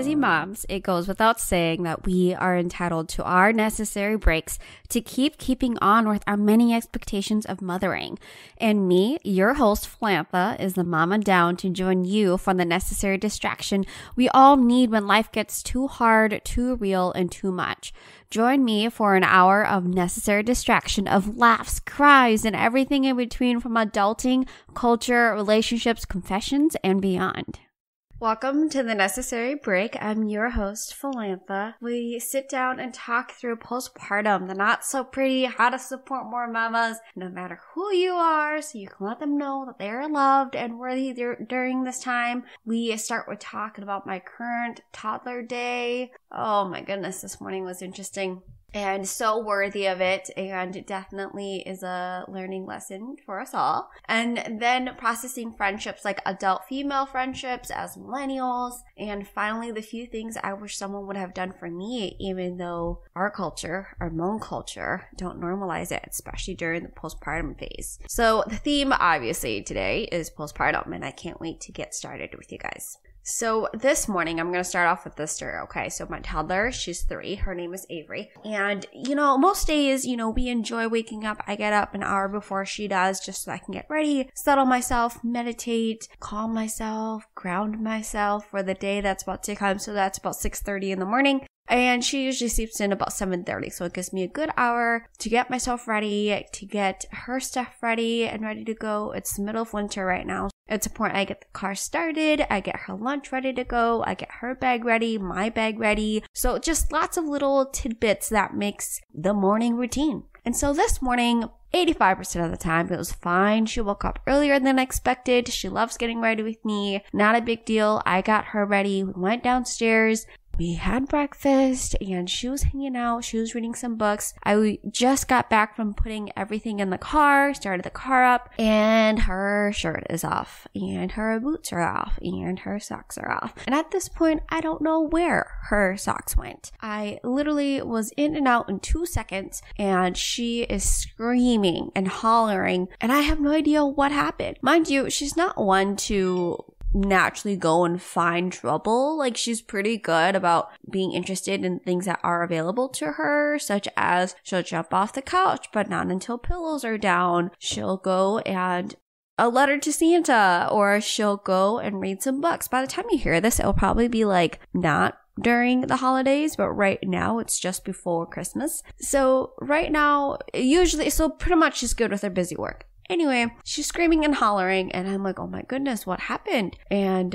busy moms, it goes without saying that we are entitled to our necessary breaks to keep keeping on with our many expectations of mothering. And me, your host, Philantha, is the mama down to join you for the necessary distraction we all need when life gets too hard, too real, and too much. Join me for an hour of necessary distraction of laughs, cries, and everything in between from adulting, culture, relationships, confessions, and beyond. Welcome to The Necessary Break. I'm your host, Philantha. We sit down and talk through postpartum, the not so pretty, how to support more mamas, no matter who you are, so you can let them know that they are loved and worthy during this time. We start with talking about my current toddler day. Oh my goodness, this morning was interesting. And so worthy of it, and it definitely is a learning lesson for us all. And then processing friendships like adult female friendships as millennials. And finally, the few things I wish someone would have done for me, even though our culture, our mom culture, don't normalize it, especially during the postpartum phase. So the theme, obviously, today is postpartum, and I can't wait to get started with you guys. So this morning, I'm going to start off with this story, okay? So my toddler, she's 3. Her name is Avery. And, most days, we enjoy waking up. I get up an hour before she does just so I can get ready, settle myself, meditate, calm myself, ground myself for the day that's about to come. So that's about 6:30 in the morning. And she usually sleeps in about 7:30, so it gives me a good hour to get myself ready, to get her stuff ready and ready to go. It's the middle of winter right now. It's important I get the car started, I get her lunch ready to go, I get her bag ready, my bag ready. So just lots of little tidbits that makes the morning routine. And so this morning, 85% of the time, it was fine. She woke up earlier than expected. She loves getting ready with me. Not a big deal. I got her ready. We went downstairs. We had breakfast and she was hanging out. She was reading some books. I just got back from putting everything in the car, started the car up, and her shirt is off and her boots are off and her socks are off. And at this point, I don't know where her socks went. I literally was in and out in 2 seconds and she is screaming and hollering and I have no idea what happened. Mind you, she's not one to naturally go and find trouble. Like, she's pretty good about being interested in things that are available to her, such as she'll jump off the couch, but not until pillows are down. She'll go and a letter to Santa, or she'll go and read some books. By the time you hear this, it'll probably be like not during the holidays, but right now it's just before Christmas. So right now, pretty much she's good with her busy work. Anyway, she's screaming and hollering, and I'm like, oh my goodness, what happened? And,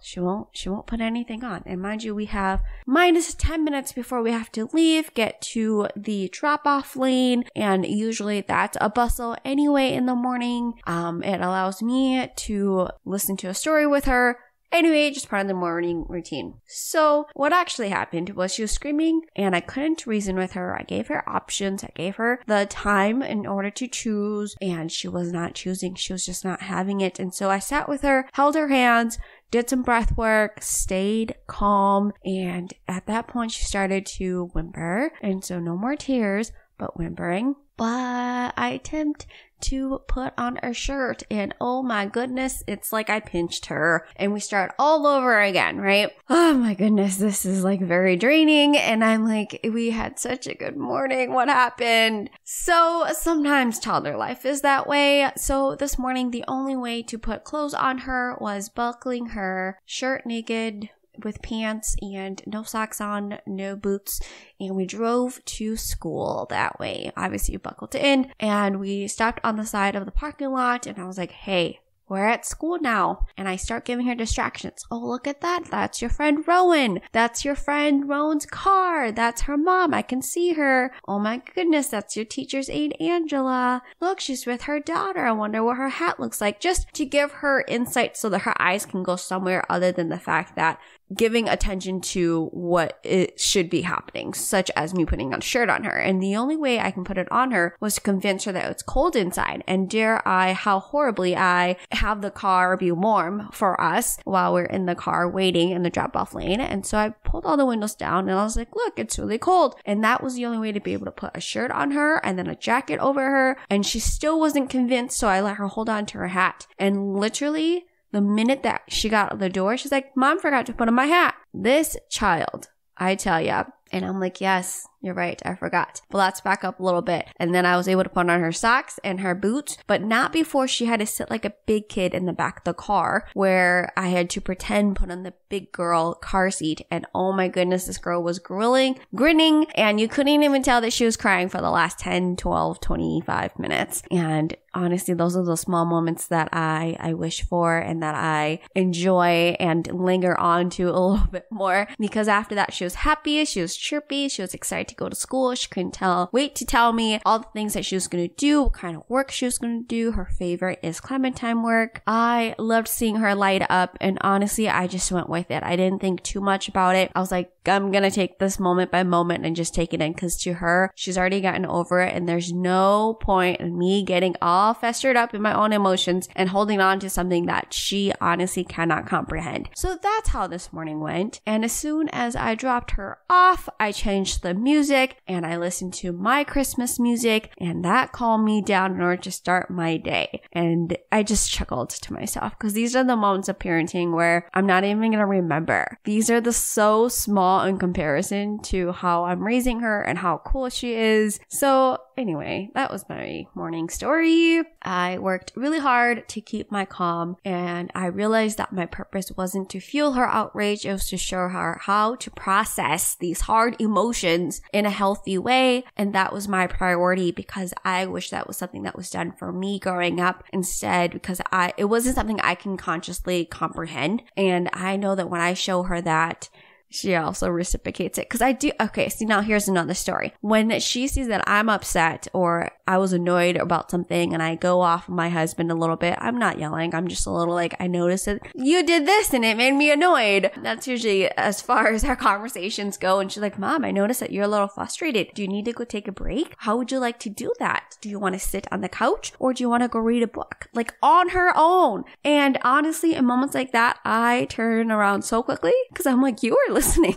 she won't put anything on. And mind you, we have minus 10 minutes before we have to leave, get to the drop-off lane, and usually that's a bustle anyway in the morning. It allows me to listen to a story with her. Anyway, just part of the morning routine. So what actually happened was she was screaming and I couldn't reason with her. I gave her options. I gave her the time in order to choose and she was not choosing. She was just not having it. And so I sat with her, held her hands, did some breath work, stayed calm. And at that point, she started to whimper. And so no more tears, but whimpering. But I attempt to put on her shirt and oh my goodness, it's like I pinched her and we start all over again, right? Oh my goodness, this is like very draining and I'm like, we had such a good morning, what happened? So sometimes toddler life is that way. So this morning, the only way to put clothes on her was buckling her shirt naked with pants and no socks on, no boots, and we drove to school that way. Obviously, you buckled in, and we stopped on the side of the parking lot, and I was like, hey, we're at school now. And I start giving her distractions. Oh, look at that. That's your friend Rowan. That's your friend Rowan's car. That's her mom. I can see her. Oh my goodness. That's your teacher's aide, Angela. Look, she's with her daughter. I wonder what her hat looks like. Just to give her insight so that her eyes can go somewhere other than the fact that giving attention to what it should be happening, such as me putting a shirt on her. And the only way I can put it on her was to convince her that it's cold inside. And dare I, how horribly I have the car be warm for us while we're in the car waiting in the drop-off lane. And so I pulled all the windows down and I was like, look, it's really cold. And that was the only way to be able to put a shirt on her and then a jacket over her. And she still wasn't convinced, so I let her hold on to her hat. And literally The minute that she got out the door, she's like, Mom forgot to put on my hat. This child, I tell ya. And I'm like, yes, you're right. I forgot. But let's back up a little bit. And then I was able to put on her socks and her boots, but not before she had to sit like a big kid in the back of the car where I had to pretend put on the big girl car seat. And oh my goodness, this girl was grinning, and you couldn't even tell that she was crying for the last 10, 12, 25 minutes. And honestly, those are the small moments that I wish for and that I enjoy and linger on to a little bit more, because after that, she was happy. She was chirpy. She was excited to go to school. She couldn't wait to tell me all the things that she was going to do, what kind of work she was going to do. Her favorite is Clementine work. I loved seeing her light up, and honestly, I just went with it. I didn't think too much about it. I was like, I'm going to take this moment by moment and just take it in, because to her, she's already gotten over it, and there's no point in me getting all festered up in my own emotions and holding on to something that she honestly cannot comprehend. So that's how this morning went, and as soon as I dropped her off, I changed the music and I listened to my Christmas music, and that calmed me down in order to start my day. And I just chuckled to myself, because these are the moments of parenting where I'm not even going to remember. These are so small in comparison to how I'm raising her and how cool she is. So anyway, that was my morning story. I worked really hard to keep my calm, and I realized that my purpose wasn't to fuel her outrage. It was to show her how to process these hard emotions in a healthy way. And that was my priority, because I wish that was something that was done for me growing up instead, because it wasn't something I can consciously comprehend. And I know that when I show her that, she also reciprocates it. Because I do. Okay, see, now here's another story. When she sees that I'm upset or I was annoyed about something and I go off my husband a little bit, I'm not yelling. I'm just a little like, I noticed that you did this and it made me annoyed. That's usually as far as our conversations go. And she's like, Mom, I noticed that you're a little frustrated. Do you need to go take a break? How would you like to do that? Do you want to sit on the couch, or do you want to go read a book? Like, on her own. And honestly, in moments like that, I turn around so quickly, because I'm like, you are listening.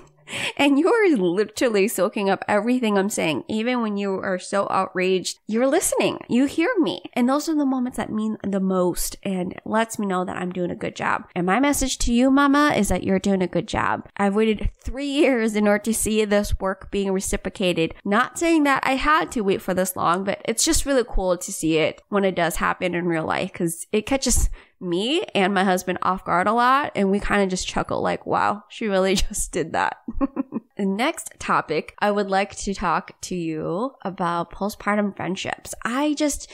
And you're literally soaking up everything I'm saying. Even when you are so outraged, you're listening. You hear me. And those are the moments that mean the most and lets me know that I'm doing a good job. And my message to you, Mama, is that you're doing a good job. I've waited 3 years in order to see this work being reciprocated. Not saying that I had to wait for this long, but it's just really cool to see it when it does happen in real life, because it catches me and my husband off guard a lot, and we kind of just chuckle like, wow, she really just did that. The next topic, I would like to talk to you about postpartum friendships.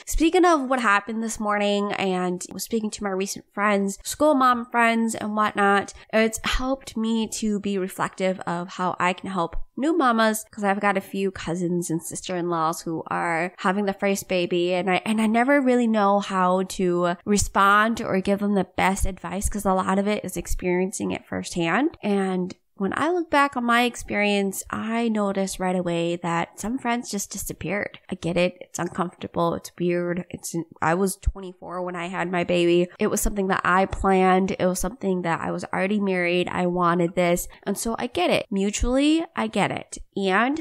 Speaking of what happened this morning and was speaking to my recent friends, school mom friends and whatnot, it's helped me to be reflective of how I can help new mamas, because I've got a few cousins and sister-in-laws who are having the first baby, and I never really know how to respond or give them the best advice, because a lot of it is experiencing it firsthand. And when I look back on my experience, I noticed right away that some friends just disappeared. I get it. It's uncomfortable. It's weird. I was 24 when I had my baby. It was something that I planned. It was something that I was already married. I wanted this. And so I get it. Mutually, I get it. And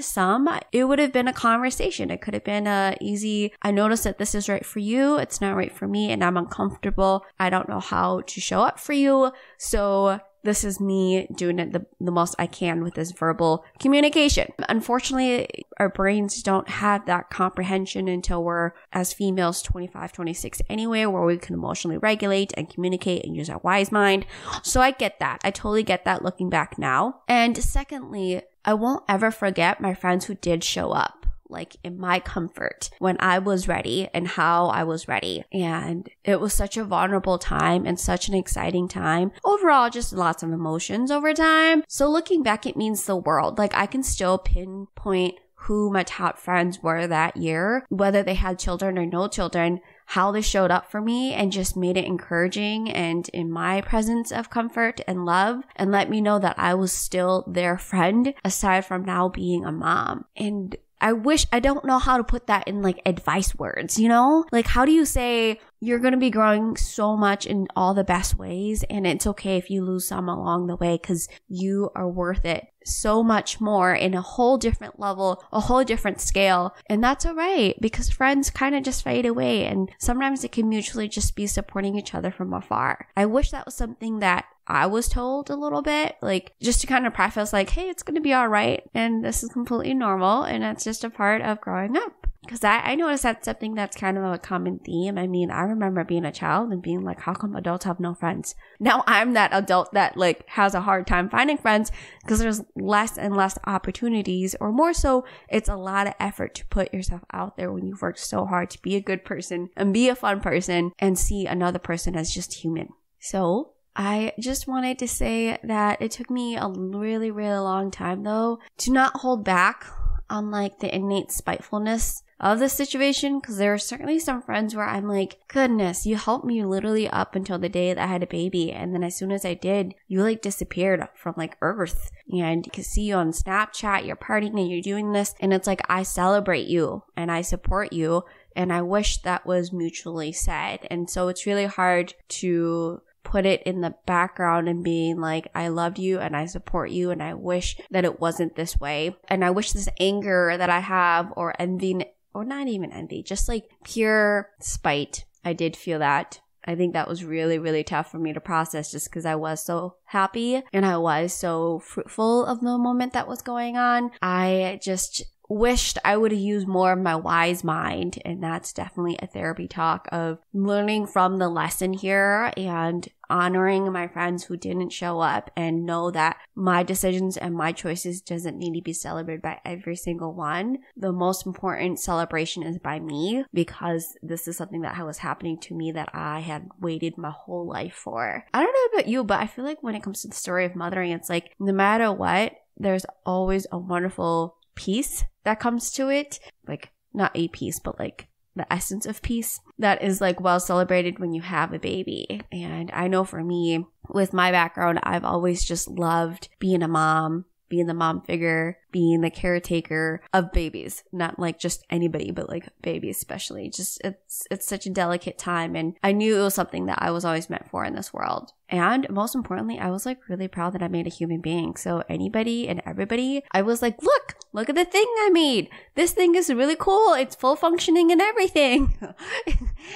it would have been a conversation. It could have been a easy, I noticed that this is right for you. It's not right for me, and I'm uncomfortable. I don't know how to show up for you. So this is me doing it the most I can with this verbal communication. Unfortunately, our brains don't have that comprehension until we're, as females, 25, 26 anyway, where we can emotionally regulate and communicate and use our wise mind. So I get that. I totally get that looking back now. And secondly, I won't ever forget my friends who did show up, like in my comfort, when I was ready and how I was ready. And it was such a vulnerable time and such an exciting time. Overall, just lots of emotions over time. So looking back, it means the world. Like, I can still pinpoint who my top friends were that year, whether they had children or no children, how they showed up for me and just made it encouraging and in my presence of comfort and love, and let me know that I was still their friend aside from now being a mom. And I wish, I don't know how to put that in like advice words, you know? Like, how do you say you're going to be growing so much in all the best ways, and it's okay if you lose some along the way because you are worth it so much more in a whole different level, a whole different scale. And that's all right, because friends kind of just fade away, and sometimes it can mutually just be supporting each other from afar. I wish that was something that I was told a little bit, like just to kind of preface like, hey, it's going to be all right, and this is completely normal, and that's just a part of growing up. Because I noticed that's something that's kind of a common theme. I mean, I remember being a child and being like, how come adults have no friends? Now I'm that adult that like has a hard time finding friends because there's less and less opportunities, or more so, it's a lot of effort to put yourself out there when you've worked so hard to be a good person and be a fun person and see another person as just human. So I just wanted to say that it took me a really, really long time though to not hold back on like the innate spitefulness of this situation, because there are certainly some friends where I'm like, goodness, you helped me literally up until the day that I had a baby, and then as soon as I did, you like disappeared from like earth, and you can see you on Snapchat, you're partying and you're doing this, and it's like, I celebrate you and I support you, and I wish that was mutually said. And so it's really hard to put it in the background and being like, I loved you and I support you and I wish that it wasn't this way, and I wish this anger that I have, or envy, or not even envy, just like pure spite. I did feel that. I think that was really, really tough for me to process, just because I was so happy and I was so fruitful of the moment that was going on. I just wished I would have used more of my wise mind, and that's definitely a therapy talk of learning from the lesson here and honoring my friends who didn't show up, and know that my decisions and my choices doesn't need to be celebrated by every single one. The most important celebration is by me, because this is something that was happening to me that I had waited my whole life for. I don't know about you, but I feel like when it comes to the story of mothering, it's like no matter what, there's always a wonderful peace that comes to it, like not a peace, but like the essence of peace that is like well celebrated when you have a baby. And I know for me, with my background, I've always just loved being a mom, being the mom figure, being the caretaker of babies, not like just anybody, but like babies especially. Just it's such a delicate time, and I knew it was something that I was always meant for in this world. And most importantly, I was like really proud that I made a human being. So anybody and everybody, I was like, look at the thing I made. This thing is really cool. It's full functioning and everything.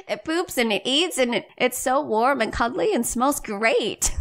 It poops and it eats, and it's so warm and cuddly and smells great.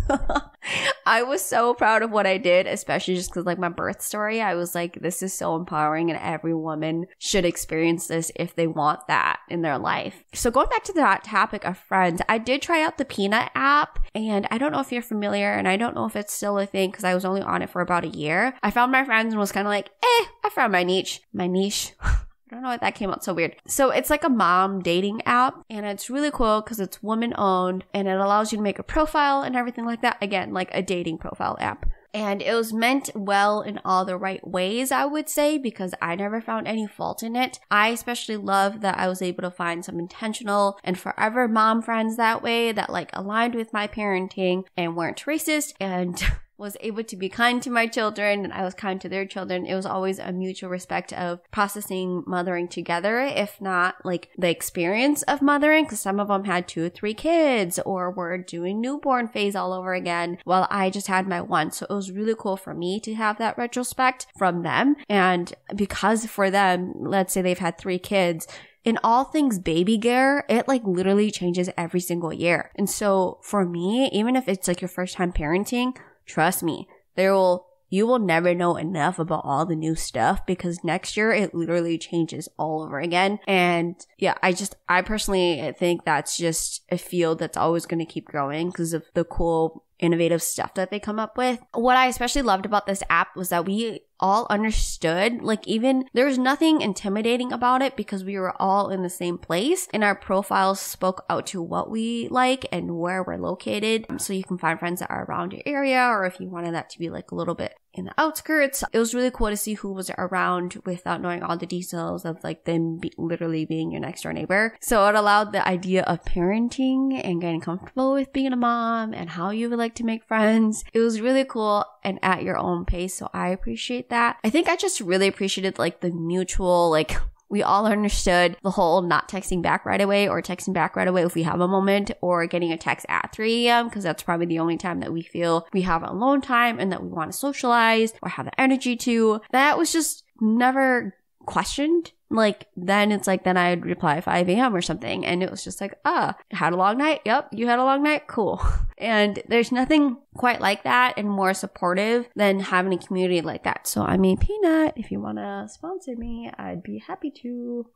I was so proud of what I did, especially just because like my birth story, I was like, this is so empowering, and every woman should experience this if they want that in their life. So going back to that topic of friends, I did try out the Peanut app, and I don't know if you're familiar, and I don't know if it's still a thing because I was only on it for about a year. I found my friends and was kind of like, I found my niche. My niche. I don't know why that came out so weird. So it's like a mom dating app, and it's really cool because it's woman owned, and it allows you to make a profile and everything like that. Again, like a dating profile app. And it was meant well in all the right ways, I would say, because I never found any fault in it. I especially love that I was able to find some intentional and forever mom friends that way, that like aligned with my parenting and weren't racist and was able to be kind to my children, and I was kind to their children. It was always a mutual respect of processing mothering together, if not like the experience of mothering, because some of them had 2 or 3 kids or were doing newborn phase all over again, while I just had my one. So it was really cool for me to have that retrospect from them. And because for them, let's say they've had 3 kids, in all things baby gear, it like literally changes every single year. And so for me, even if it's like your first time parenting, trust me, you will never know enough about all the new stuff, because next year it literally changes all over again. And yeah, I personally think that's just a field that's always going to keep growing because of the cool innovative stuff that they come up with. What I especially loved about this app was that we all understood, like even there was nothing intimidating about it because we were all in the same place, and our profiles spoke out to what we like and where we're located. So you can find friends that are around your area, or if you wanted that to be like a little bit in the outskirts. It was really cool to see who was around without knowing all the details of like them literally being your next door neighbor. So it allowed the idea of parenting and getting comfortable with being a mom and how you would like to make friends. It was really cool and at your own pace. So I appreciate appreciate that. I think I just really appreciated like the mutual, like we all understood the whole not texting back right away or texting back right away if we have a moment, or getting a text at 3 a.m. because that's probably the only time that we feel we have alone time and that we want to socialize or have the energy to. That was just never questioned. Like then it's like then I'd reply at 5 a.m. or something, and it was just like, had a long night? Yep, you had a long night? Cool. And there's nothing quite like that and more supportive than having a community like that. So I mean, Peanut, if you want to sponsor me, I'd be happy to.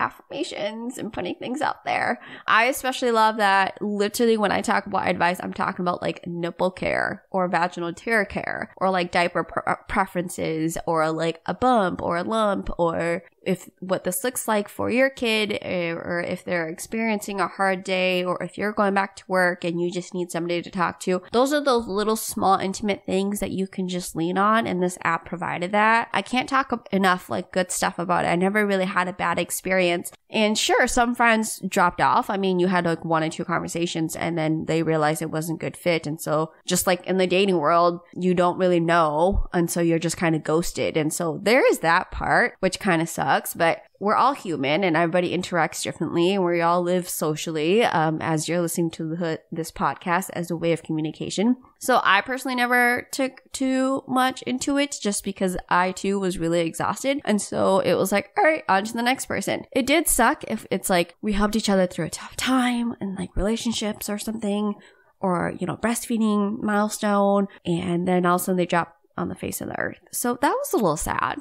Affirmations and putting things out there. I especially love that literally when I talk about advice, I'm talking about like nipple care or vaginal tear care or like diaper preferences or like a bump or a lump, or if what this looks like for your kid, or if they're experiencing a hard day, or if you're going back to work and you just need somebody to talk to. Those are those little small intimate things that you can just lean on, and this app provided that. I can't talk enough like good stuff about it. I never really had a bad experience. And sure, some friends dropped off. I mean, you had like 1 or 2 conversations and then they realized it wasn't a good fit. And so just like in the dating world, you don't really know. And so you're just kind of ghosted. And so there is that part, which kind of sucks, but we're all human and everybody interacts differently, and we all live socially as you're listening to this podcast as a way of communication. So I personally never took too much into it just because I too was really exhausted. And so it was like, all right, on to the next person. It did suck if it's like we helped each other through a tough time and like relationships or something, or, you know, breastfeeding milestone, and then all of a sudden they drop on the face of the earth. So that was a little sad.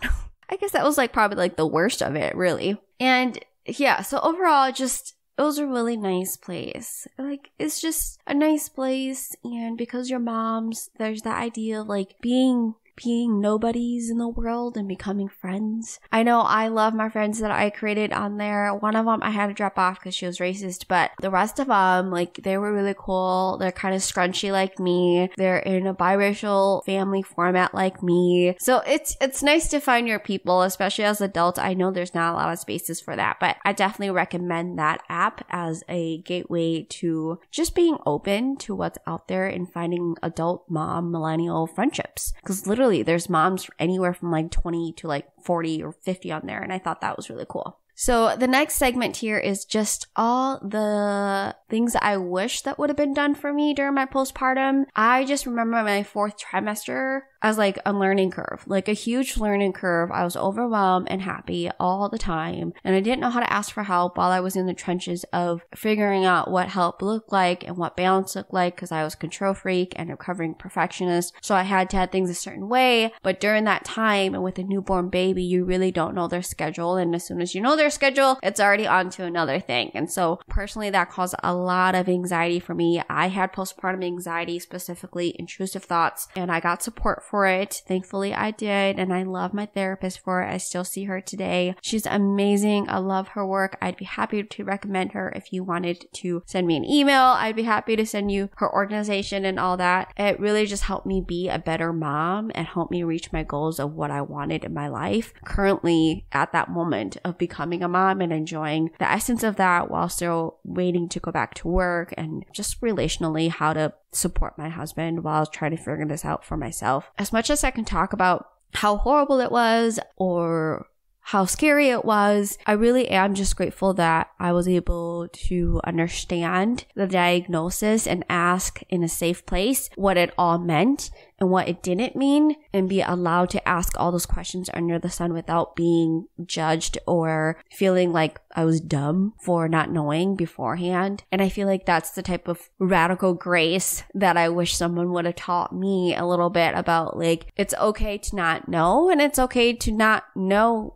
I guess that was like probably like the worst of it, really. And yeah, so overall, just it was a really nice place. Like it's just a nice place, and because you're moms, there's that idea of like being nobodies in the world and becoming friends. I know I love my friends that I created on there. One of them I had to drop off because she was racist, but the rest of them, like, they were really cool. They're kind of scrunchy like me. They're in a biracial family format like me. So it's nice to find your people, especially as adults. I know there's not a lot of spaces for that, but I definitely recommend that app as a gateway to just being open to what's out there and finding adult mom millennial friendships, because literally there's moms anywhere from like 20 to like 40 or 50 on there, and I thought that was really cool. So the next segment here is just all the things I wish that would have been done for me during my postpartum. I just remember my 4th trimester as like a learning curve, like a huge learning curve. I was overwhelmed and happy all the time, and I didn't know how to ask for help while I was in the trenches of figuring out what help looked like and what balance looked like, because I was a control freak and a recovering perfectionist. So I had to have things a certain way. But during that time and with a newborn baby, you really don't know their schedule. And as soon as you know their schedule, it's already on to another thing. And so personally, that caused a lot of anxiety for me. I had postpartum anxiety, specifically intrusive thoughts, and I got support for it. Thankfully, I did, and I love my therapist for it. I still see her today. She's amazing. I love her work. I'd be happy to recommend her. If you wanted to send me an email, I'd be happy to send you her organization and all that. It really just helped me be a better mom and helped me reach my goals of what I wanted in my life currently at that moment of becoming a mom and enjoying the essence of that while still waiting to go back to work, and just relationally how to support my husband while trying to figure this out for myself. As much as I can talk about how horrible it was or how scary it was, I really am just grateful that I was able to understand the diagnosis and ask in a safe place what it all meant and what it didn't mean, and be allowed to ask all those questions under the sun without being judged or feeling like I was dumb for not knowing beforehand. And I feel like that's the type of radical grace that I wish someone would have taught me a little bit about, like, it's okay to not know, and it's okay to not know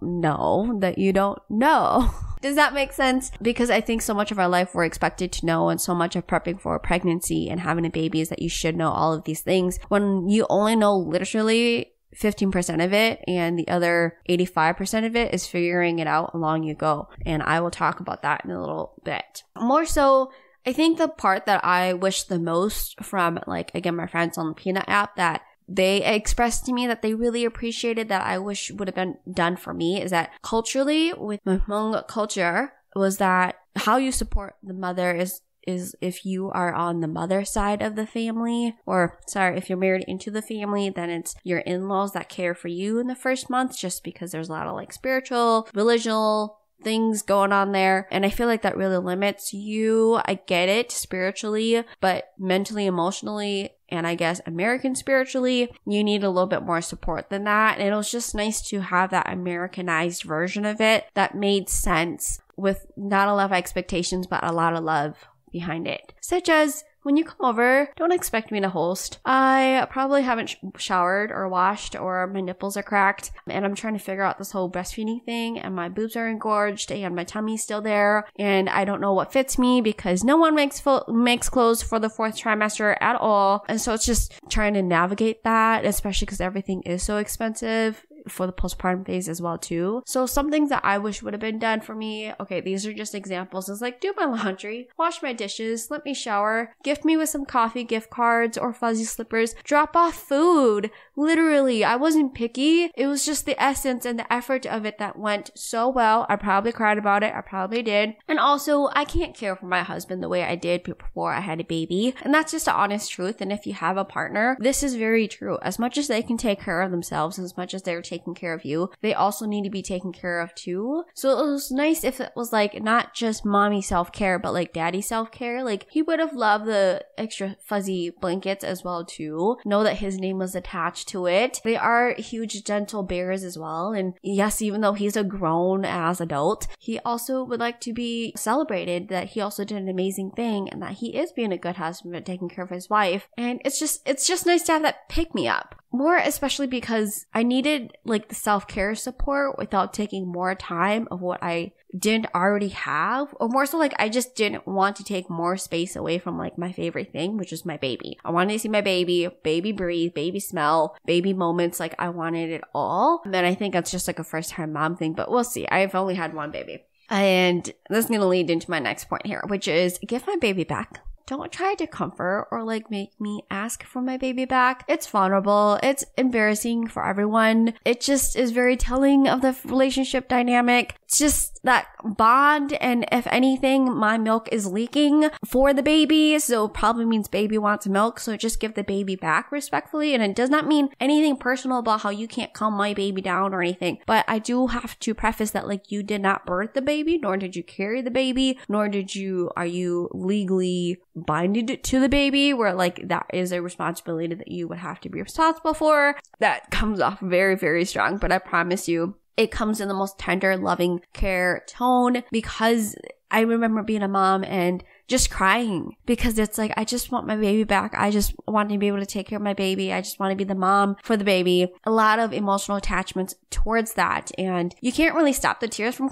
that you don't know. Does that make sense? Because I think so much of our life we're expected to know, and so much of prepping for a pregnancy and having a baby is that you should know all of these things when you only know literally 15% of it, and the other 85% of it is figuring it out along you go. And I will talk about that in a little bit. More so, I think the part that I wish the most from, like, again, my friends on the Peanut app that they expressed to me that they really appreciated that I wish would have been done for me is that culturally, with my Hmong culture, was that how you support the mother is is if you are on the mother side of the family, or sorry, if you're married into the family, then it's your in-laws that care for you in the first month, just because there's a lot of like spiritual, relational things going on there. And I feel like that really limits you. I get it spiritually, but mentally, emotionally, and I guess American spiritually, you need a little bit more support than that. And it was just nice to have that Americanized version of it that made sense with not a lot of expectations, but a lot of love behind it. Such as, when you come over, don't expect me to host. I probably haven't showered or washed, or my nipples are cracked, and I'm trying to figure out this whole breastfeeding thing, and my boobs are engorged and my tummy's still there, and I don't know what fits me because no one makes clothes for the fourth trimester at all. And so it's just trying to navigate that, especially because everything is so expensive for the postpartum phase as well too. So some things that I wish would have been done for me, okay, these are just examples, is like do my laundry, wash my dishes, let me shower, gift me with some coffee, gift cards or fuzzy slippers, drop off food. Literally, I wasn't picky. It was just the essence and the effort of it that went so well. I probably cried about it. I probably did. And also, I can't care for my husband the way I did before I had a baby. And that's just the honest truth. And if you have a partner, this is very true. As much as they can take care of themselves, as much as they're taking care of you, they also need to be taken care of too. So it was nice if it was like not just mommy self-care, but like daddy self-care. Like he would have loved the extra fuzzy blankets as well too. Know that his name was attached to it. They are huge gentle bears as well. And yes, even though he's a grown ass adult, he also would like to be celebrated that he also did an amazing thing and that he is being a good husband and taking care of his wife. And it's just nice to have that pick me up. More especially because I needed like the self-care support without taking more time of what I didn't already have, or more so like I just didn't want to take more space away from like my favorite thing, which is my baby. I wanted to see my baby breathe, baby smell, baby moments. Like I wanted it all. And then I think that's just like a first time mom thing, but we'll see. I've only had one baby. And this is going to lead into my next point here, which is give my baby back. Don't try to comfort or like make me ask for my baby back. It's vulnerable. It's embarrassing for everyone. It just is very telling of the relationship dynamic. It's just that bond. And if anything, my milk is leaking for the baby. So probably means baby wants milk. So just give the baby back respectfully. And it does not mean anything personal about how you can't calm my baby down or anything. But I do have to preface that like you did not birth the baby, nor did you carry the baby, nor did you, are you legally binded to the baby, where like that is a responsibility that you would have to be responsible for. That comes off very, very strong, but I promise you it comes in the most tender, loving care tone, because I remember being a mom and just crying because it's like, I just want my baby back. I just want to be able to take care of my baby. I just want to be the mom for the baby. A lot of emotional attachments towards that. And you can't really stop the tears from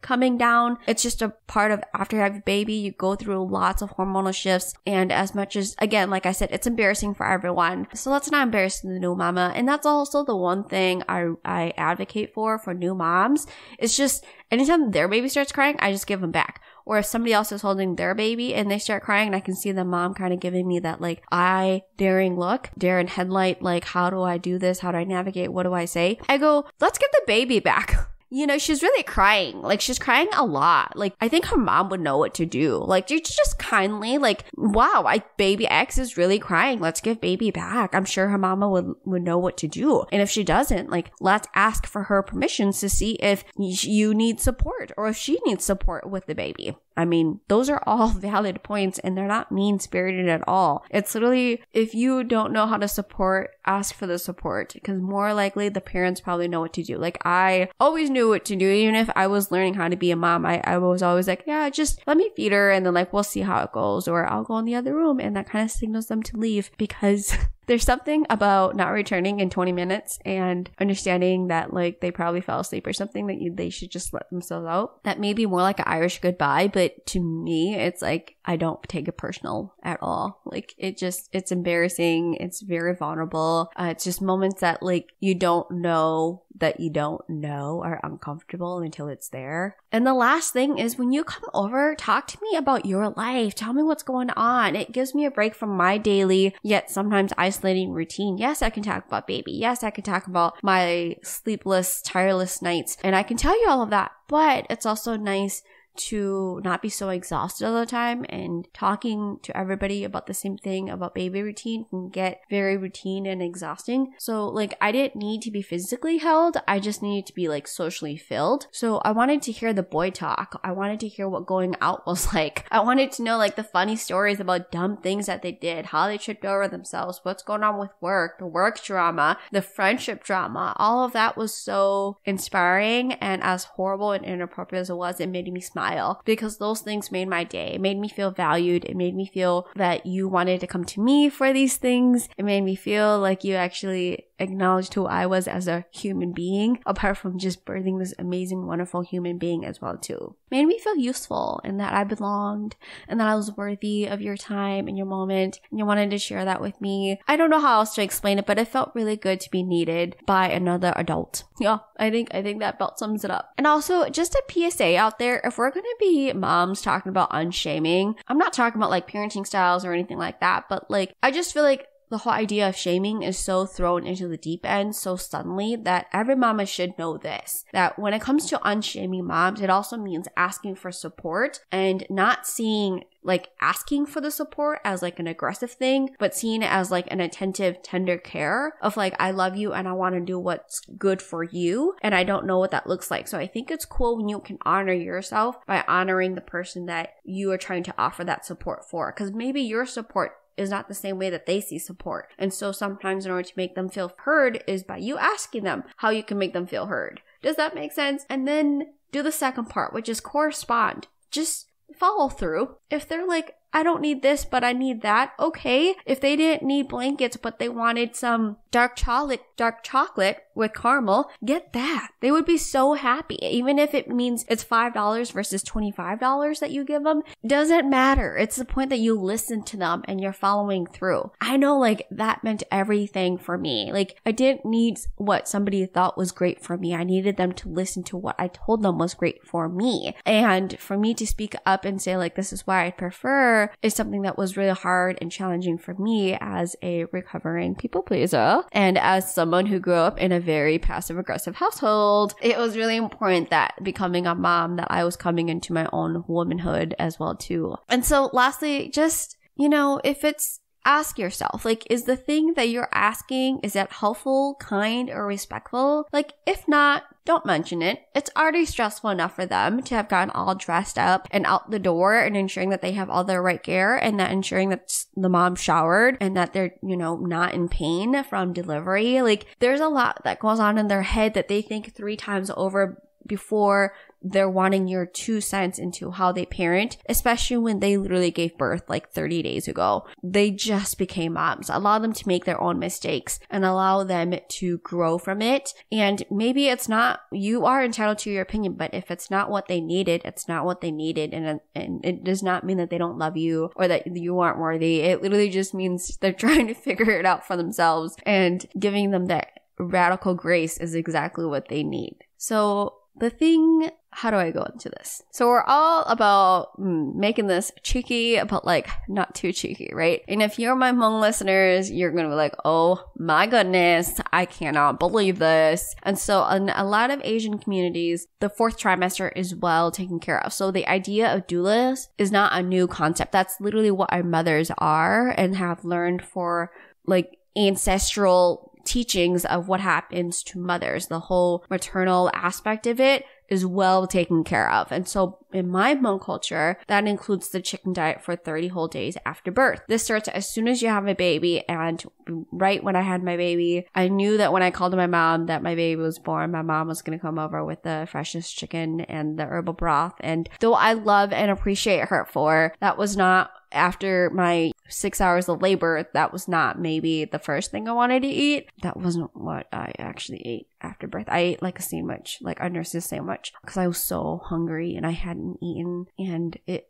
coming down. It's just a part of after you have a baby, you go through lots of hormonal shifts. And as much as, again, like I said, it's embarrassing for everyone. So let's not embarrass the new mama. And that's also the one thing I advocate for new moms. It's just anytime their baby starts crying, I just give them back. Or if somebody else is holding their baby and they start crying and I can see the mom kind of giving me that like eye daring look, deer in headlight, like how do I do this? How do I navigate? What do I say? I go, let's give the baby back. You know, she's really crying. Like, she's crying a lot. Like, I think her mom would know what to do. Like, just kindly, like, wow, baby X is really crying. Let's give baby back. I'm sure her mama would know what to do. And if she doesn't, like, let's ask for her permissions to see if you need support or if she needs support with the baby. I mean, those are all valid points and they're not mean-spirited at all. It's literally, if you don't know how to support, ask for the support, because more likely the parents probably know what to do. Like, I always knew what to do. Even if I was learning how to be a mom, I was always like, yeah, just let me feed her and then like, we'll see how it goes, or I'll go in the other room, and that kind of signals them to leave, because there's something about not returning in 20 minutes and understanding that like they probably fell asleep or something, that they should just let themselves out. That may be more like an Irish goodbye, but to me, it's like, I don't take it personal at all. Like it's embarrassing. It's very vulnerable. It's just moments that like you don't know that you don't know are uncomfortable until it's there. And the last thing is, when you come over, talk to me about your life. Tell me what's going on. It gives me a break from my daily, yet sometimes isolating routine. Yes, I can talk about baby. Yes, I can talk about my sleepless, tireless nights. And I can tell you all of that, but it's also nice to not be so exhausted all the time, and talking to everybody about the same thing about baby routine can get very routine and exhausting. So like, I didn't need to be physically held, I just needed to be like socially filled. So I wanted to hear the boy talk, I wanted to hear what going out was like, I wanted to know like the funny stories about dumb things that they did, how they tripped over themselves, what's going on with work, the work drama, the friendship drama. All of that was so inspiring, and as horrible and inappropriate as it was, it made me smile because those things made my day. It made me feel valued. It made me feel that you wanted to come to me for these things. It made me feel like you actually acknowledged who I was as a human being, apart from just birthing this amazing, wonderful human being as well too. Made me feel useful and that I belonged and that I was worthy of your time and your moment, and you wanted to share that with me. I don't know how else to explain it, but it felt really good to be needed by another adult. Yeah, I think that about sums it up. And also, just a PSA out there, if we're gonna be moms talking about unshaming, I'm not talking about like parenting styles or anything like that, but like, I just feel like the whole idea of shaming is so thrown into the deep end so suddenly that every mama should know this, that when it comes to unshaming moms, it also means asking for support and not seeing like asking for the support as like an aggressive thing, but seen as like an attentive, tender care of like, I love you and I want to do what's good for you, and I don't know what that looks like. So I think it's cool when you can honor yourself by honoring the person that you are trying to offer that support for, because maybe your support is not the same way that they see support. And so sometimes in order to make them feel heard is by you asking them how you can make them feel heard. Does that make sense? And then do the second part, which is correspond. Just follow through. If they're like, I don't need this, but I need that. Okay. If they didn't need blankets, but they wanted some dark chocolate with caramel, get that. They would be so happy. Even if it means it's $5 versus $25 that you give them, doesn't matter. It's the point that you listen to them and you're following through. I know like that meant everything for me. Like, I didn't need what somebody thought was great for me. I needed them to listen to what I told them was great for me. And for me to speak up and say like, this is why I prefer, is something that was really hard and challenging for me as a recovering people pleaser. And as someone who grew up in a very passive aggressive household, it was really important that becoming a mom, that I was coming into my own womanhood as well too. And so lastly, just, you know, if it's, ask yourself, like, is the thing that you're asking, is that helpful, kind, or respectful? Like, if not, don't mention it. It's already stressful enough for them to have gotten all dressed up and out the door, and ensuring that they have all their right gear, and that ensuring that the mom showered and that they're, you know, not in pain from delivery. Like, there's a lot that goes on in their head that they think 3 times over before they're wanting your 2 cents into how they parent, especially when they literally gave birth like 30 days ago. They just became moms. Allow them to make their own mistakes and allow them to grow from it. And maybe it's not, you are entitled to your opinion, but if it's not what they needed, it's not what they needed. And it does not mean that they don't love you or that you aren't worthy. It literally just means they're trying to figure it out for themselves, and giving them that radical grace is exactly what they need. So the thing, how do I go into this? So we're all about making this cheeky, but like not too cheeky, right? And if you're my Hmong listeners, you're going to be like, oh my goodness, I cannot believe this. And so in a lot of Asian communities, the 4th trimester is well taken care of. So the idea of doulas is not a new concept. That's literally what our mothers are and have learned for like ancestral teachings of what happens to mothers. The whole maternal aspect of it is well taken care of. And so in my Hmong culture, that includes the chicken diet for 30 whole days after birth. This starts as soon as you have a baby, and right when I had my baby, I knew that when I called my mom that my baby was born, my mom was going to come over with the freshest chicken and the herbal broth. And though I love and appreciate her for, that was not after my 6 hours of labor, that was not maybe the first thing I wanted to eat. That wasn't what I actually ate after birth. I ate like a sandwich, like a nurse's sandwich, because I was so hungry and I hadn't eaten, and it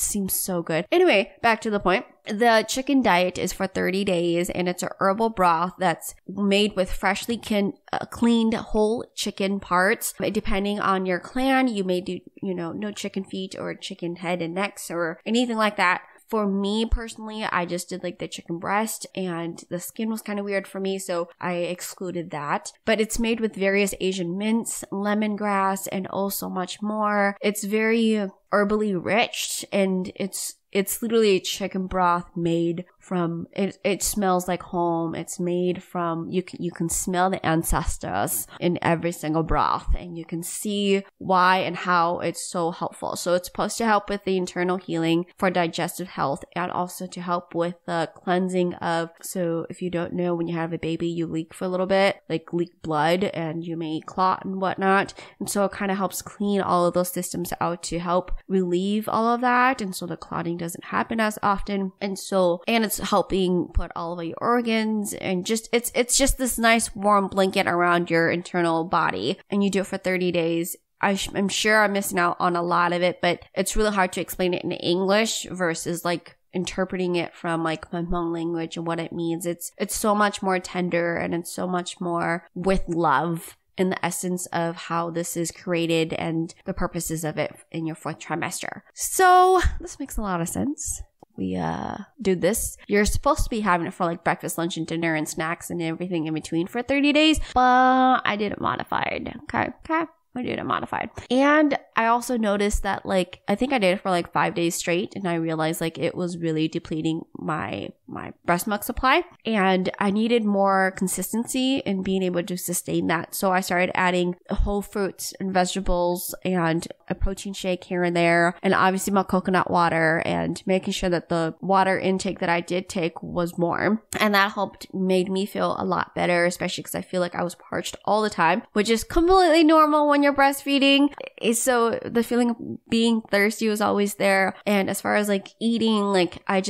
seems so good. Anyway, back to the point. The chicken diet is for 30 days, and it's an herbal broth that's made with freshly cleaned whole chicken parts. Depending on your clan, you may do, you know, no chicken feet or chicken head and necks or anything like that. For me personally, I just did like the chicken breast, and the skin was kind of weird for me, so I excluded that. But it's made with various Asian mints, lemongrass, and oh so much more. It's very herbally rich, and it's literally a chicken broth made from it smells like home. It's made from you can smell the ancestors in every single broth, and you can see why and how it's so helpful. So it's supposed to help with the internal healing for digestive health, and also to help with the cleansing of, so if you don't know, when you have a baby you leak for a little bit, like leak blood, and you may clot and whatnot, and so it kind of helps clean all of those systems out to help relieve all of that, and so the clotting doesn't happen as often. And so, and it's helping put all of your organs, and just it's just this nice warm blanket around your internal body. And you do it for 30 days. I'm sure I'm missing out on a lot of it, but it's really hard to explain it in English versus like interpreting it from like Hmong language and what it means. It's so much more tender, and it's so much more with love in the essence of how this is created and the purposes of it in your fourth trimester. So this makes a lot of sense. We do this. You're supposed to be having it for like breakfast, lunch, and dinner, and snacks, and everything in between for 30 days. But I did it modified. Okay. I did it modified. And I also noticed that, like, I think I did it for like 5 days straight, and I realized like it was really depleting my breast milk supply, and I needed more consistency in being able to sustain that. So I started adding whole fruits and vegetables and a protein shake here and there, and obviously my coconut water, and making sure that the water intake that I did take was warm. And that helped, made me feel a lot better, especially because I feel like I was parched all the time, which is completely normal when you're breastfeeding. So the feeling of being thirsty was always there. And as far as like eating, like I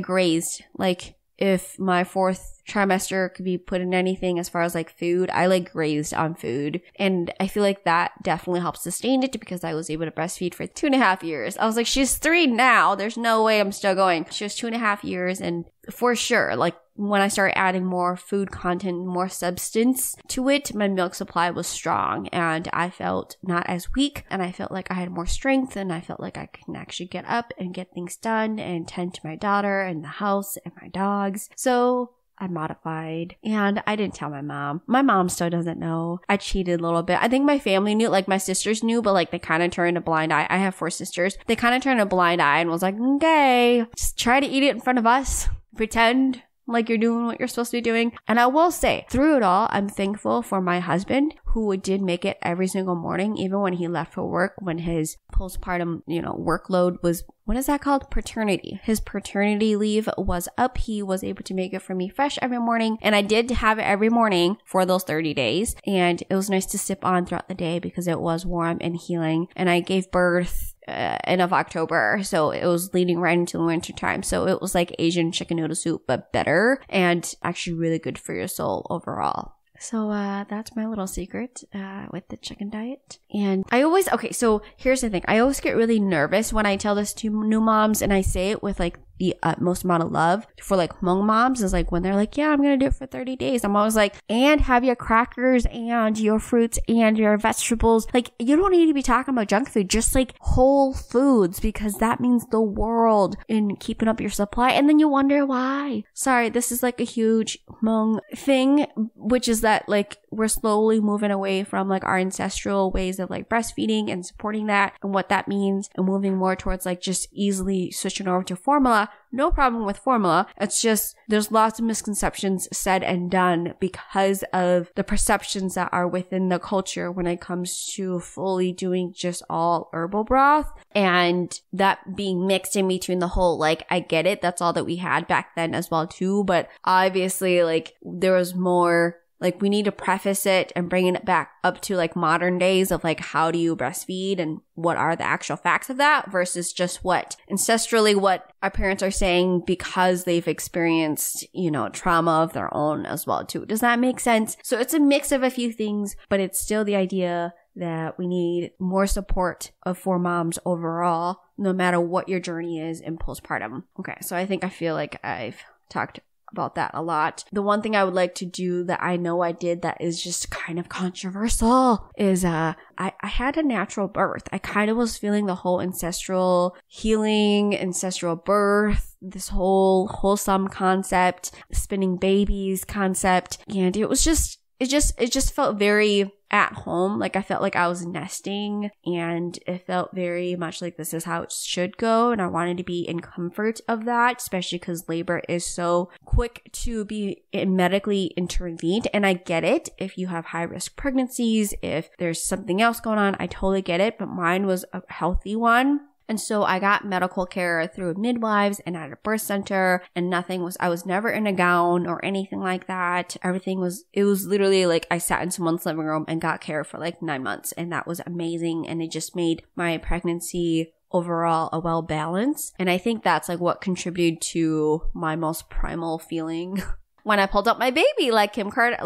grazed. Like if my fourth trimester could be put in anything as far as like food, I like grazed on food. And I feel like that definitely helped sustain it, because I was able to breastfeed for 2.5 years. I was like, she's 3 now. There's no way I'm still going. She was 2.5 years, and for sure, like when I started adding more food content, more substance to it, my milk supply was strong, and I felt not as weak, and I felt like I had more strength, and I felt like I can actually get up and get things done and tend to my daughter and the house and my dogs. So I modified, and I didn't tell my mom. My mom still doesn't know. I cheated a little bit. I think my family knew, like my sisters knew, but like they kind of turned a blind eye. I have 4 sisters. They kind of turned a blind eye and was like, okay, just try to eat it in front of us. Pretend like you're doing what you're supposed to be doing. And I will say, through it all, I'm thankful for my husband, who did make it every single morning, even when he left for work, when his postpartum, workload was, what is that called? Paternity. His paternity leave was up. He was able to make it for me fresh every morning. And I did have it every morning for those 30 days. And it was nice to sip on throughout the day because it was warm and healing. And I gave birth end of October, so it was leading right into the winter time. So it was like Asian chicken noodle soup, but better, and actually really good for your soul overall. So that's my little secret with the chicken diet. And I always, okay, so here's the thing. I always get really nervous when I tell this to new moms, and I say it with like the utmost amount of love for like Hmong moms, is like when they're like, yeah, I'm going to do it for 30 days. I'm always like, and have your crackers and your fruits and your vegetables. Like you don't need to be talking about junk food, just like whole foods, because that means the world in keeping up your supply. And then you wonder why. Sorry, this is like a huge Hmong thing, which is that like we're slowly moving away from like our ancestral ways of like breastfeeding and supporting that and what that means, and moving more towards like just easily switching over to formula. No problem with formula. It's just there's lots of misconceptions said and done because of the perceptions that are within the culture when it comes to fully doing just all herbal broth, and that being mixed in between the whole, like, I get it. That's all that we had back then as well too. But obviously like there was more, like we need to preface it and bring it back up to like modern days of like how do you breastfeed and what are the actual facts of that versus just what ancestrally what our parents are saying because they've experienced, trauma of their own as well too. Does that make sense? So it's a mix of a few things, but it's still the idea that we need more support for moms overall, no matter what your journey is in postpartum. Okay, so I think I feel like I've talked about that a lot. The one thing I would like to do that I know I did that is just kind of controversial is I had a natural birth. I kind of was feeling the whole ancestral healing, ancestral birth, this whole wholesome concept, spinning babies concept, and it just felt very at home. Like, I felt like I was nesting, and it felt very much like this is how it should go. And I wanted to be in comfort of that, especially because labor is so quick to be medically intervened. And I get it if you have high risk pregnancies, if there's something else going on, I totally get it. But mine was a healthy one. And so I got medical care through midwives and at a birth center, and I was never in a gown or anything like that. It was literally like I sat in someone's living room and got care for like 9 months, and that was amazing. And it just made my pregnancy overall a well balance. And I think that's like what contributed to my most primal feeling when I pulled up my baby, like Kourtney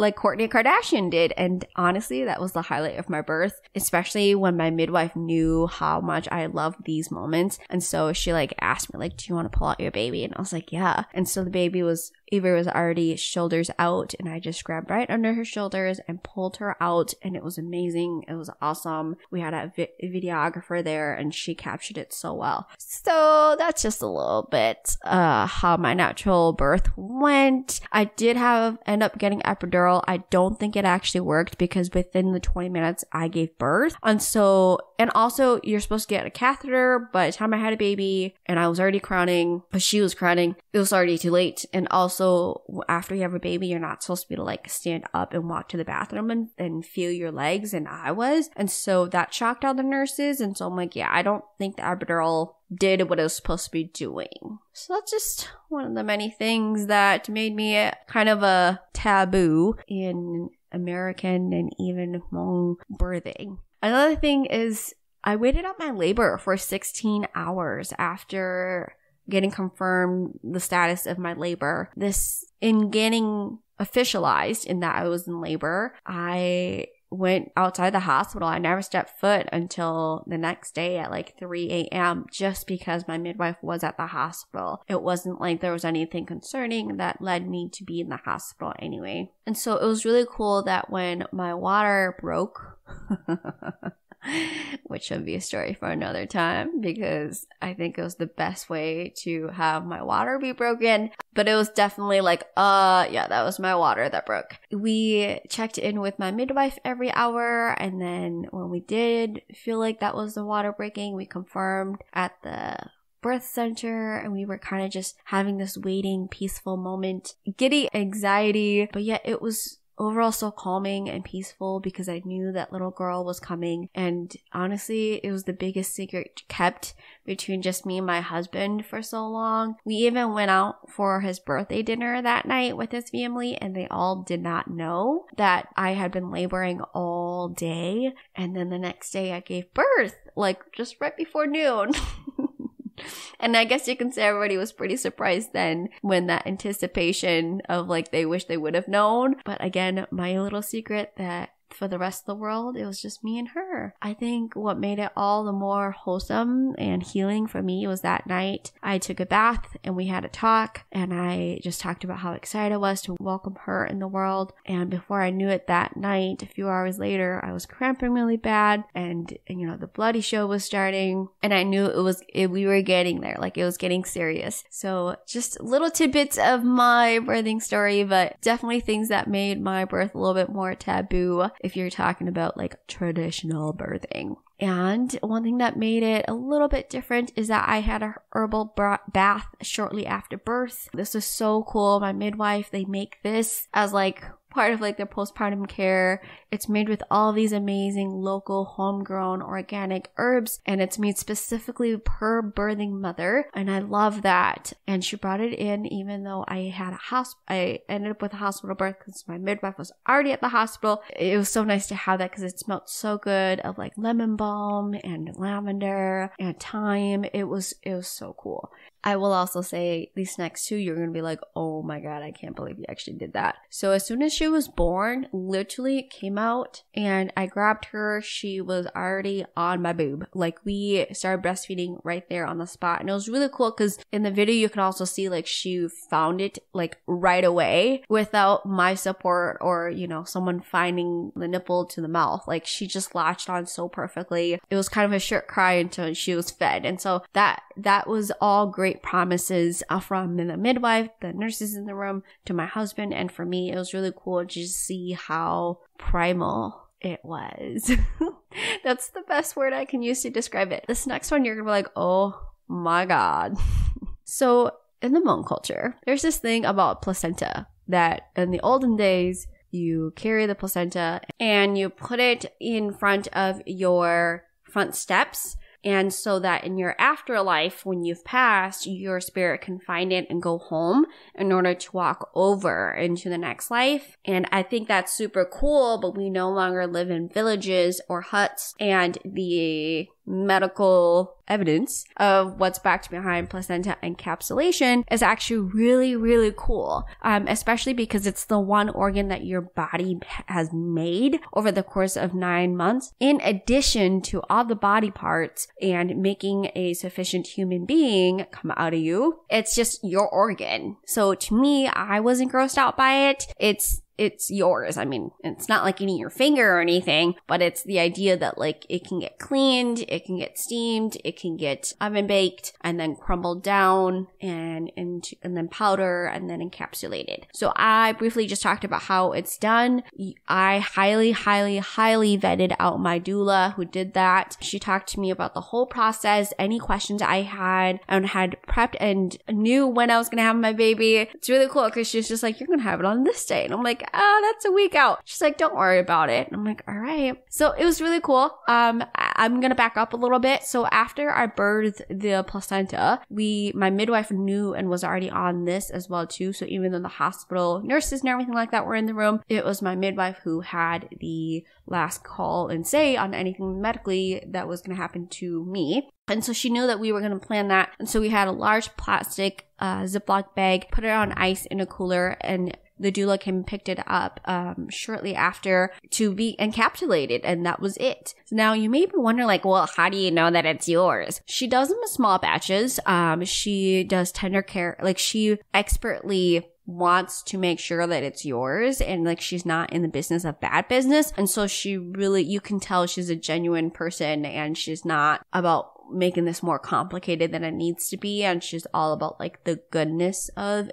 Kardashian did. And honestly, that was the highlight of my birth, especially when my midwife knew how much I loved these moments. And so she like asked me like, do you want to pull out your baby? And I was like, yeah. And so the baby was, Avery was already shoulders out, and I just grabbed right under her shoulders and pulled her out. And it was amazing. It was awesome. We had a videographer there, and she captured it so well. So that's just a little bit how my natural birth went. I did end up getting epidural. I don't think it actually worked because within the 20 minutes I gave birth. And also you're supposed to get a catheter. By the time I had a baby and I was already crowning, but she was crowning, it was already too late. And also after you have a baby, you're not supposed to be like stand up and walk to the bathroom and feel your legs. And I was. And so that shocked all the nurses. And so I'm like, yeah, I don't think the epidural did what it was supposed to be doing. So that's just one of the many things that made me kind of a taboo in American and even Hmong birthing. Another thing is I waited out my labor for 16 hours after getting confirmed the status of my labor. In getting officialized in that I was in labor, I went outside the hospital. I never stepped foot until the next day at like 3 a.m. just because my midwife was at the hospital. It wasn't like there was anything concerning that led me to be in the hospital anyway. And so it was really cool that when my water broke, which should be a story for another time because I think it was the best way to have my water be broken. But it was definitely like, yeah, that was my water that broke. We checked in with my midwife every hour. And then when we did feel like that was the water breaking, we confirmed at the birth center, and we were kind of just having this waiting, peaceful moment, giddy anxiety. But yet it was overall so calming and peaceful because I knew that little girl was coming. And honestly, it was the biggest secret kept between just me and my husband for so long. We even went out for his birthday dinner that night with his family, and they all did not know that I had been laboring all day. And then the next day I gave birth, like just right before noon. And I guess you can say everybody was pretty surprised then when that anticipation of like they wish they would have known. But again, my little secret that for the rest of the world, it was just me and her. I think what made it all the more wholesome and healing for me was that night I took a bath and we had a talk, and I just talked about how excited I was to welcome her in the world. And before I knew it, that night, a few hours later, I was cramping really bad, and you know, the bloody show was starting, and I knew we were getting there, like it was getting serious. So just little tidbits of my birthing story, but definitely things that made my birth a little bit more taboo if you're talking about like traditional birthing. And one thing that made it a little bit different is that I had a herbal bath shortly after birth. This is so cool. My midwife, they make this as like part of like their postpartum care. It's made with all these amazing local homegrown organic herbs, and it's made specifically per birthing mother, and I love that. And she brought it in even though I ended up with a hospital birth because my midwife was already at the hospital. It was so nice to have that because it smelled so good of like lemon balm and lavender and thyme. It was so cool. I will also say these next two, you're going to be like, oh my God, I can't believe you actually did that. So as soon as she was born, literally came out and I grabbed her. She was already on my boob. Like we started breastfeeding right there on the spot. And it was really cool because in the video, you can also see like she found it like right away without my support or, you know, someone finding the nipple to the mouth. Like she just latched on so perfectly. It was kind of a short cry until she was fed. And so that was all great promises from the midwife, the nurses in the room, to my husband, and for me. It was really cool to just see how primal it was. That's the best word I can use to describe it. This next one, you're gonna be like, oh my God. So in the Hmong culture, there's this thing about placenta that in the olden days, you carry the placenta and you put it in front of your front steps. And so that in your afterlife, when you've passed, your spirit can find it and go home in order to walk over into the next life. And I think that's super cool, but we no longer live in villages or huts, and the medical evidence of what's backed behind placenta encapsulation is actually really, really cool, especially because it's the one organ that your body has made over the course of 9 months, in addition to all the body parts and making a sufficient human being come out of you. It's just your organ. So to me, I wasn't grossed out by it. It's yours. I mean, it's not like eating your finger or anything, but it's the idea that like it can get cleaned, it can get steamed, it can get oven baked and then crumbled down and then powder and then encapsulated. So I briefly just talked about how it's done. I highly, highly, highly vetted out my doula who did that. She talked to me about the whole process, any questions I had, and had prepped and knew when I was going to have my baby. It's really cool because she's just like, you're going to have it on this day. And I'm like, oh, that's a week out. She's like, don't worry about it. And I'm like, all right. So it was really cool. I'm going to back up a little bit. So after I birthed the placenta, my midwife knew and was already on this as well too. So even though the hospital nurses and everything like that were in the room, it was my midwife who had the last call and say on anything medically that was going to happen to me. And so she knew that we were going to plan that. And so we had a large plastic Ziploc bag, put it on ice in a cooler, and the doula came and picked it up shortly after to be encapsulated, and that was it. So now you may be wondering, like, well, how do you know that it's yours? She does them in small batches. She does tender care. Like, she expertly wants to make sure that it's yours, and like she's not in the business of bad business. And so she really, you can tell she's a genuine person, and she's not about making this more complicated than it needs to be, and she's all about like the goodness of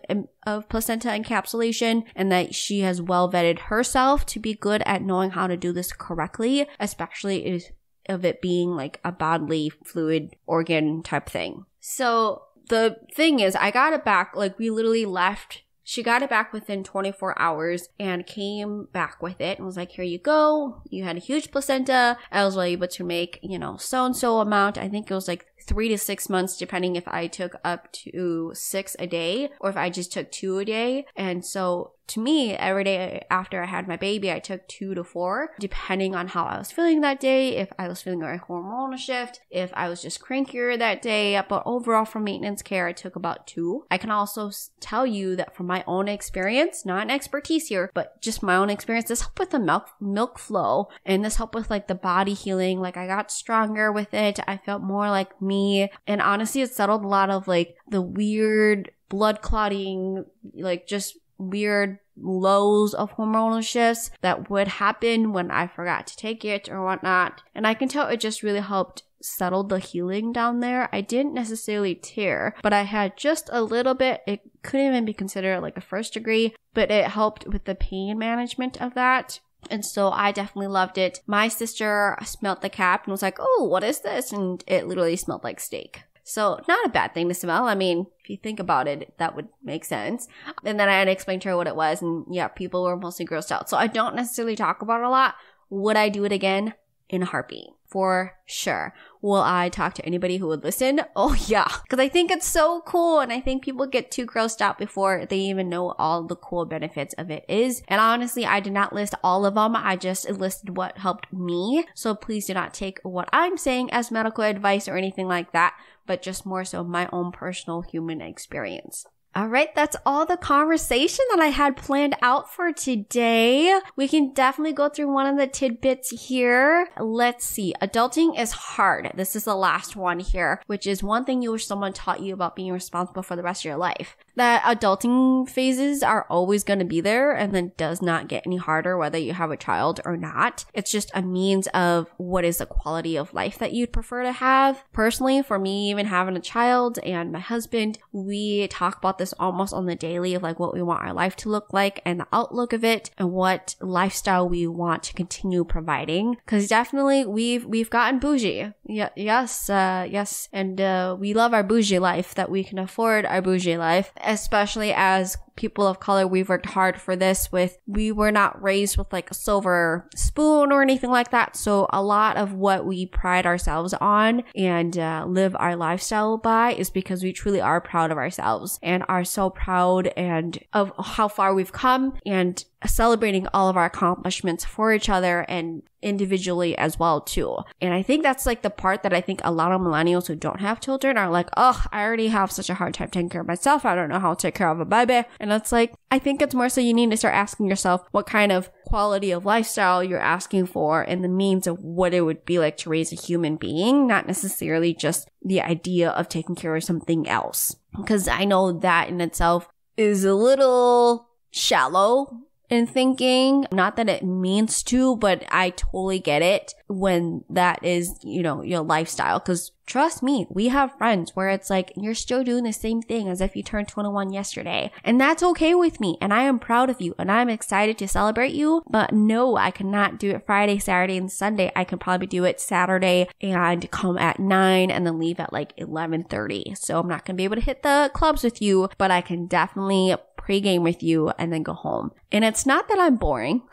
placenta encapsulation, and that she has well vetted herself to be good at knowing how to do this correctly, especially of it being like a bodily fluid organ type thing. So the thing is, I got it back, like we literally left. She got it back within 24 hours and came back with it and was like, here you go. You had a huge placenta. I was able to make, you know, so-and-so amount. I think it was like 3 to 6 months, depending if I took up to 6 a day or if I just took 2 a day. And so to me, every day after I had my baby, I took 2 to 4, depending on how I was feeling that day, if I was feeling a hormonal shift, if I was just crankier that day. But overall, for maintenance care, I took about 2. I can also tell you that from my own experience, not an expertise here, but just my own experience, this helped with the milk flow, and this helped with like the body healing. Like, I got stronger with it. I felt more like me. And honestly, it settled a lot of like the weird blood clotting, like just weird lows of hormonal shifts that would happen when I forgot to take it or whatnot. And I can tell it just really helped settle the healing down there. I didn't necessarily tear, but I had just a little bit. It couldn't even be considered like a first degree, but it helped with the pain management of that. And so I definitely loved it. My sister smelled the cap and was like, oh, what is this? And it literally smelled like steak. So not a bad thing to smell. I mean, if you think about it, that would make sense. And then I had to explain to her what it was. And yeah, people were mostly grossed out. So I don't necessarily talk about it a lot. Would I do it again? In a heartbeat. For sure. Will I talk to anybody who would listen? Oh yeah. Because I think it's so cool, and I think people get too grossed out before they even know all the cool benefits of it is. And honestly, I did not list all of them. I just listed what helped me. So please do not take what I'm saying as medical advice or anything like that, but just more so my own personal human experience. All right, that's all the conversation that I had planned out for today. We can definitely go through one of the tidbits here. Let's see. Adulting is hard. This is the last one here, which is one thing you wish someone taught you about being responsible for the rest of your life. That adulting phases are always going to be there, and then does not get any harder whether you have a child or not. It's just a means of what is the quality of life that you'd prefer to have. Personally, for me, even having a child and my husband, we talk about this this almost on the daily of like what we want our life to look like and the outlook of it and what lifestyle we want to continue providing. Because definitely we've gotten bougie. Yes. And we love our bougie life, that we can afford our bougie life, especially as people of color. We've worked hard for this. We were not raised with like a silver spoon or anything like that. So a lot of what we pride ourselves on and live our lifestyle by is because we truly are proud of ourselves and are so proud and of how far we've come and celebrating all of our accomplishments for each other and individually as well too. And I think that's like the part that I think a lot of millennials who don't have children are like, oh, I already have such a hard time taking care of myself. I don't know how to take care of a baby. And that's like, I think it's more so you need to start asking yourself what kind of quality of lifestyle you're asking for and the means of what it would be like to raise a human being, not necessarily just the idea of taking care of something else. Because I know that in itself is a little shallow in thinking, not that it means to, but I totally get it when that is, you know, your lifestyle. Because trust me, we have friends where it's like, you're still doing the same thing as if you turned 21 yesterday. And that's okay with me. And I am proud of you. And I'm excited to celebrate you. But no, I cannot do it Friday, Saturday, and Sunday. I can probably do it Saturday and come at 9 and then leave at like 11:30. So I'm not going to be able to hit the clubs with you, but I can definitely pregame with you and then go home. And it's not that I'm boring.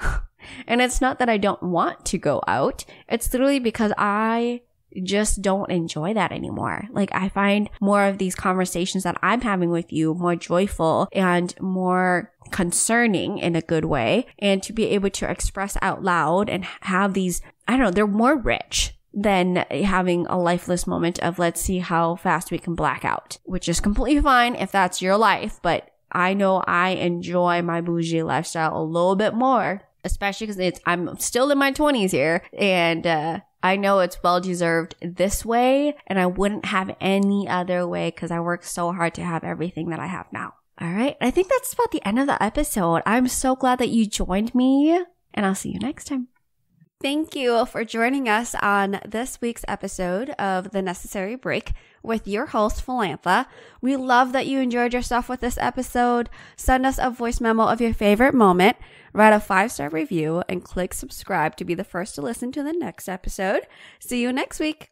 And it's not that I don't want to go out. It's literally because I just don't enjoy that anymore. Like, I find more of these conversations that I'm having with you more joyful and more concerning in a good way. And to be able to express out loud and have these, I don't know, they're more rich than having a lifeless moment of let's see how fast we can black out, which is completely fine if that's your life. But I know I enjoy my bougie lifestyle a little bit more, especially because I'm still in my 20s here, and I know it's well-deserved this way, and I wouldn't have any other way because I work so hard to have everything that I have now. All right. I think that's about the end of the episode. I'm so glad that you joined me, and I'll see you next time. Thank you for joining us on this week's episode of The Necessary Break with your host, Philantha. We love that you enjoyed yourself with this episode. Send us a voice memo of your favorite moment, write a 5-star review, and click subscribe to be the first to listen to the next episode. See you next week.